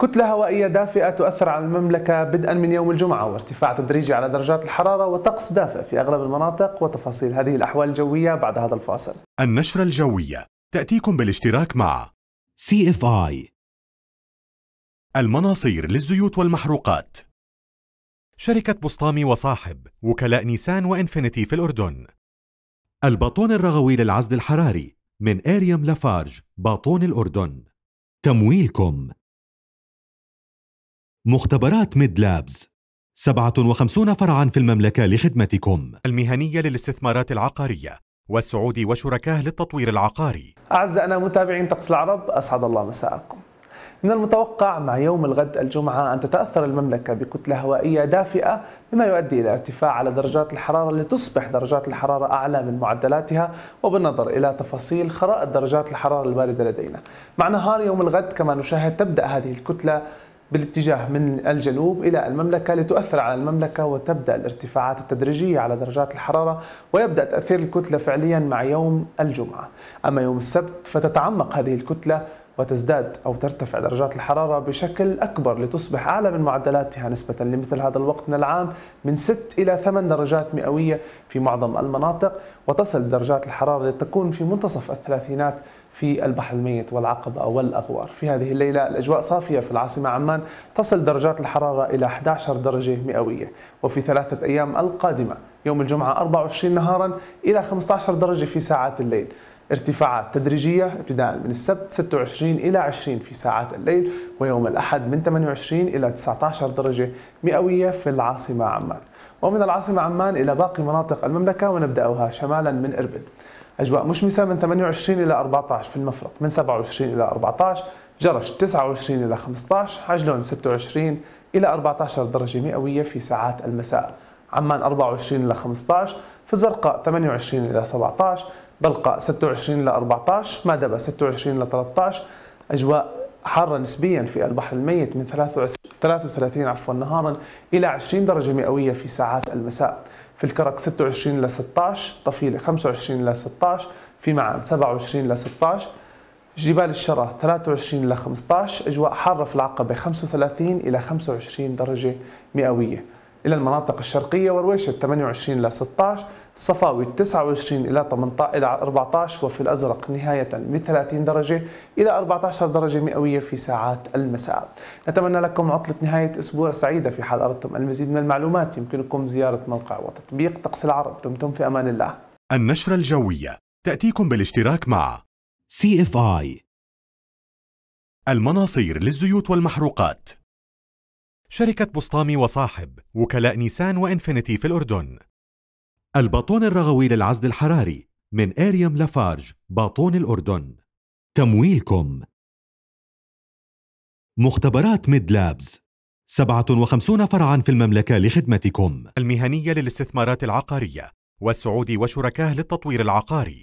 كتلة هوائية دافئة تؤثر على المملكة بدءا من يوم الجمعة، وارتفاع تدريجي على درجات الحرارة وطقس دافئ في أغلب المناطق، وتفاصيل هذه الأحوال الجوية بعد هذا الفاصل. النشرة الجوية تأتيكم بالاشتراك مع CFI، المناصير للزيوت والمحروقات، شركة بسطامي وصاحب، وكلاء نيسان وإنفينيتي في الأردن، الباطون الرغوي للعزل الحراري من آريام لافارج باطون الأردن، تمويلكم مختبرات ميد لابز، 57 فرعاً في المملكة لخدمتكم، المهنية للاستثمارات العقارية والسعودي وشركاه للتطوير العقاري. أعزائنا متابعين طقس العرب، أسعد الله مساءكم. من المتوقع مع يوم الغد الجمعة أن تتأثر المملكة بكتلة هوائية دافئة، مما يؤدي إلى ارتفاع على درجات الحرارة لتصبح درجات الحرارة أعلى من معدلاتها، وبالنظر إلى تفاصيل خرائط درجات الحرارة الواردة لدينا. مع نهار يوم الغد كما نشاهد تبدأ هذه الكتلة بالاتجاه من الجنوب إلى المملكة لتؤثر على المملكة، وتبدأ الارتفاعات التدريجية على درجات الحرارة، ويبدأ تأثير الكتلة فعليا مع يوم الجمعة. أما يوم السبت فتتعمق هذه الكتلة وتزداد أو ترتفع درجات الحرارة بشكل أكبر لتصبح أعلى من معدلاتها نسبة لمثل هذا الوقت من العام، من 6 إلى 8 درجات مئوية في معظم المناطق، وتصل درجات الحرارة لتكون في منتصف الثلاثينات في البحر الميت والعقبة والأغوار. في هذه الليلة الأجواء صافية في العاصمة عمان، تصل درجات الحرارة إلى 11 درجة مئوية، وفي 3 أيام القادمة يوم الجمعة 24 نهارا إلى 15 درجة في ساعات الليل. ارتفاعات تدريجية ابتداء من السبت 26 إلى 20 في ساعات الليل، ويوم الأحد من 28 إلى 19 درجة مئوية في العاصمة عمان. ومن العاصمة عمان إلى باقي مناطق المملكة، ونبدأها شمالا من إربد. أجواء مشمسة من 28 إلى 14 في المفرق، من 27 إلى 14، جرش 29 إلى 15، عجلون 26 إلى 14 درجة مئوية في ساعات المساء، عمان 24 إلى 15، في الزرقاء 28 إلى 17، بلقاء 26 إلى 14، مادبة 26 إلى 13، أجواء حارة نسبيا في البحر الميت من 33 نهارا إلى 20 درجة مئوية في ساعات المساء، في الكرك 26 إلى 16، طفيلة 25 إلى 16، في معان 27 إلى 16، جبال الشرى 23 إلى 15، أجواء حارة في العقبة 35 إلى 25 درجة مئوية. إلى المناطق الشرقية، ورويشة 28 إلى 16، الصفاوي 29 إلى 14، وفي الأزرق نهاية من 30 درجة إلى 14 درجة مئوية في ساعات المساء. نتمنى لكم عطلة نهاية أسبوع سعيدة. في حال أردتم المزيد من المعلومات يمكنكم زيارة موقع وتطبيق طقس العرب. دمتم في أمان الله. النشرة الجوية تأتيكم بالاشتراك مع CFI، المناصير للزيوت والمحروقات، شركة بسطامي وصاحب، وكلاء نيسان وإنفينيتي في الأردن، الباطون الرغوي للعزل الحراري من آريام لافارج باطون الأردن، تمويلكم مختبرات ميد لابز، 57 فرعاً في المملكة لخدمتكم، المهنية للاستثمارات العقارية والسعودي وشركاه للتطوير العقاري.